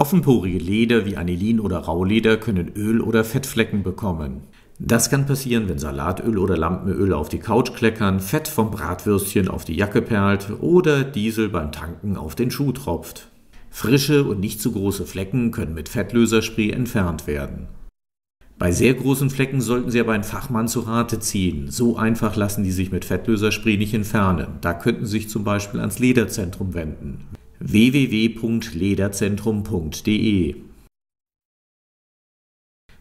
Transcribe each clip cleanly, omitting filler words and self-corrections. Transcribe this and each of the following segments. Offenporige Leder wie Anilin oder Rauleder können Öl- oder Fettflecken bekommen. Das kann passieren, wenn Salatöl oder Lampenöl auf die Couch kleckern, Fett vom Bratwürstchen auf die Jacke perlt oder Diesel beim Tanken auf den Schuh tropft. Frische und nicht zu große Flecken können mit Fettlöserspray entfernt werden. Bei sehr großen Flecken sollten Sie aber einen Fachmann zu Rate ziehen. So einfach lassen die sich mit Fettlöserspray nicht entfernen. Da könnten Sie sich zum Beispiel ans Lederzentrum wenden. www.lederzentrum.de.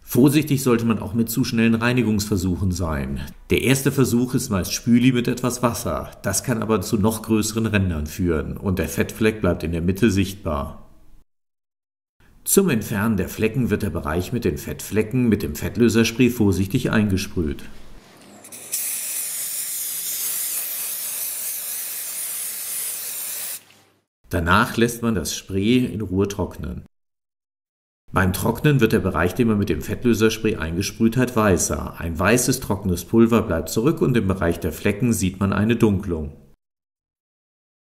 Vorsichtig sollte man auch mit zu schnellen Reinigungsversuchen sein. Der erste Versuch ist meist Spüli mit etwas Wasser. Das kann aber zu noch größeren Rändern führen und der Fettfleck bleibt in der Mitte sichtbar. Zum Entfernen der Flecken wird der Bereich mit den Fettflecken mit dem Fettlöserspray vorsichtig eingesprüht. Danach lässt man das Spray in Ruhe trocknen. Beim Trocknen wird der Bereich, den man mit dem Fettlöserspray eingesprüht hat, weißer. Ein weißes, trockenes Pulver bleibt zurück und im Bereich der Flecken sieht man eine Dunklung.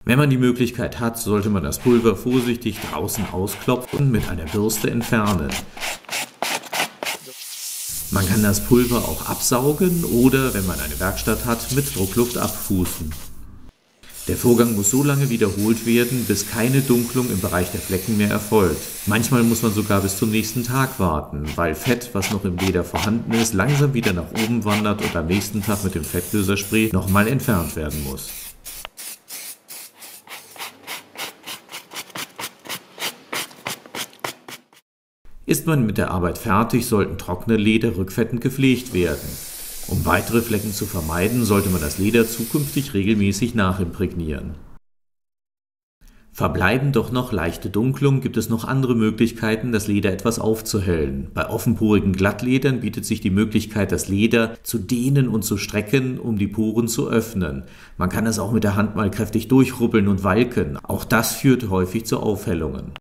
Wenn man die Möglichkeit hat, sollte man das Pulver vorsichtig draußen ausklopfen und mit einer Bürste entfernen. Man kann das Pulver auch absaugen oder, wenn man eine Werkstatt hat, mit Druckluft abpusten. Der Vorgang muss so lange wiederholt werden, bis keine Dunklung im Bereich der Flecken mehr erfolgt. Manchmal muss man sogar bis zum nächsten Tag warten, weil Fett, was noch im Leder vorhanden ist, langsam wieder nach oben wandert und am nächsten Tag mit dem Fettlöserspray nochmal entfernt werden muss. Ist man mit der Arbeit fertig, sollten trockene Leder rückfettend gepflegt werden. Um weitere Flecken zu vermeiden, sollte man das Leder zukünftig regelmäßig nachimprägnieren. Verbleiben doch noch leichte Dunklungen, gibt es noch andere Möglichkeiten, das Leder etwas aufzuhellen. Bei offenporigen Glattledern bietet sich die Möglichkeit, das Leder zu dehnen und zu strecken, um die Poren zu öffnen. Man kann es auch mit der Hand mal kräftig durchrubbeln und walken. Auch das führt häufig zu Aufhellungen.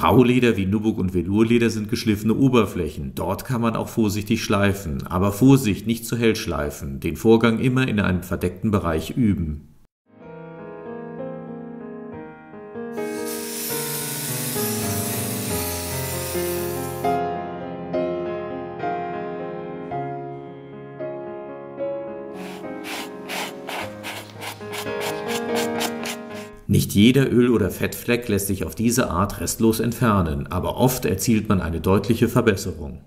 Rauleder wie Nubbuk und Velourleder sind geschliffene Oberflächen. Dort kann man auch vorsichtig schleifen. Aber Vorsicht, nicht zu hell schleifen. Den Vorgang immer in einem verdeckten Bereich üben. Nicht jeder Öl- oder Fettfleck lässt sich auf diese Art restlos entfernen, aber oft erzielt man eine deutliche Verbesserung.